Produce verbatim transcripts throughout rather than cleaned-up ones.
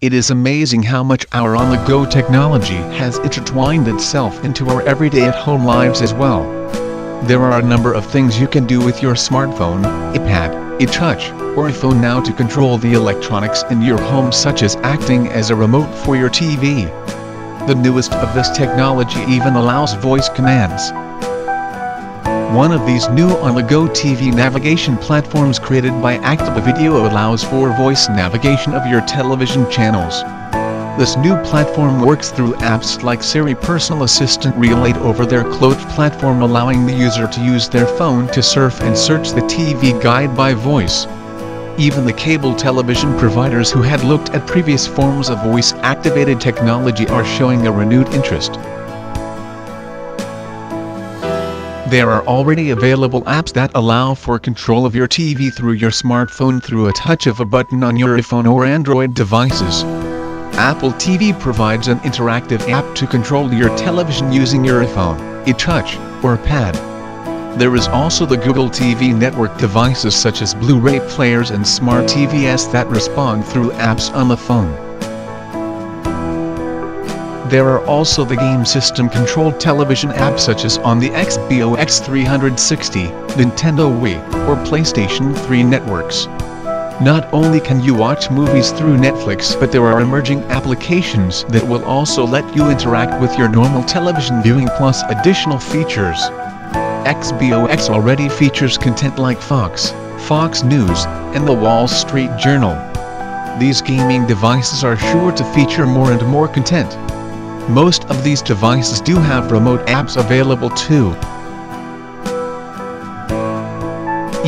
It is amazing how much our on-the-go technology has intertwined itself into our everyday at-home lives as well. There are a number of things you can do with your smartphone, iPad, iTouch, or iPhone now to control the electronics in your home, such as acting as a remote for your T V. The newest of this technology even allows voice commands. One of these new on-the-go T V navigation platforms created by ActivaVideo allows for voice navigation of your television channels. This new platform works through apps like Siri Personal Assistant relayed over their cloud platform, allowing the user to use their phone to surf and search the T V guide by voice. Even the cable television providers who had looked at previous forms of voice-activated technology are showing a renewed interest. There are already available apps that allow for control of your T V through your smartphone through a touch of a button on your iPhone or Android devices. Apple T V provides an interactive app to control your television using your iPhone, iTouch, or pad. There is also the Google T V network devices such as Blu-ray players and smart T Vs that respond through apps on the phone. There are also the game system-controlled television apps such as on the Xbox three sixty, Nintendo Wii, or PlayStation three networks. Not only can you watch movies through Netflix, but there are emerging applications that will also let you interact with your normal television viewing plus additional features. Xbox already features content like Fox, Fox News, and the Wall Street Journal. These gaming devices are sure to feature more and more content. Most of these devices do have remote apps available too.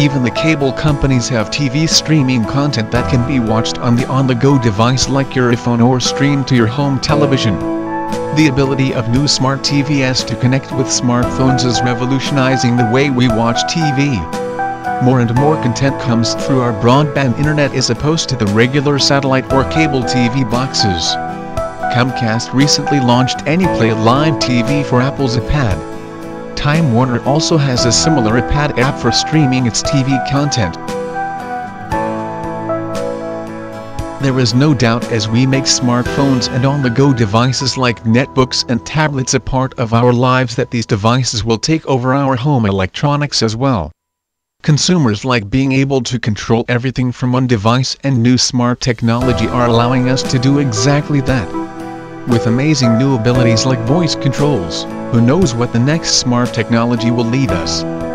Even the cable companies have T V streaming content that can be watched on the on-the-go device like your iPhone or streamed to your home television. The ability of new smart T Vs to connect with smartphones is revolutionizing the way we watch T V. More and more content comes through our broadband internet as opposed to the regular satellite or cable T V boxes. Comcast recently launched AnyPlay Live T V for Apple's iPad. Time Warner also has a similar iPad app for streaming its T V content. There is no doubt as we make smartphones and on-the-go devices like netbooks and tablets a part of our lives that these devices will take over our home electronics as well. Consumers like being able to control everything from one device, and new smart technology are allowing us to do exactly that. With amazing new abilities like voice controls, who knows what the next smart technology will lead us?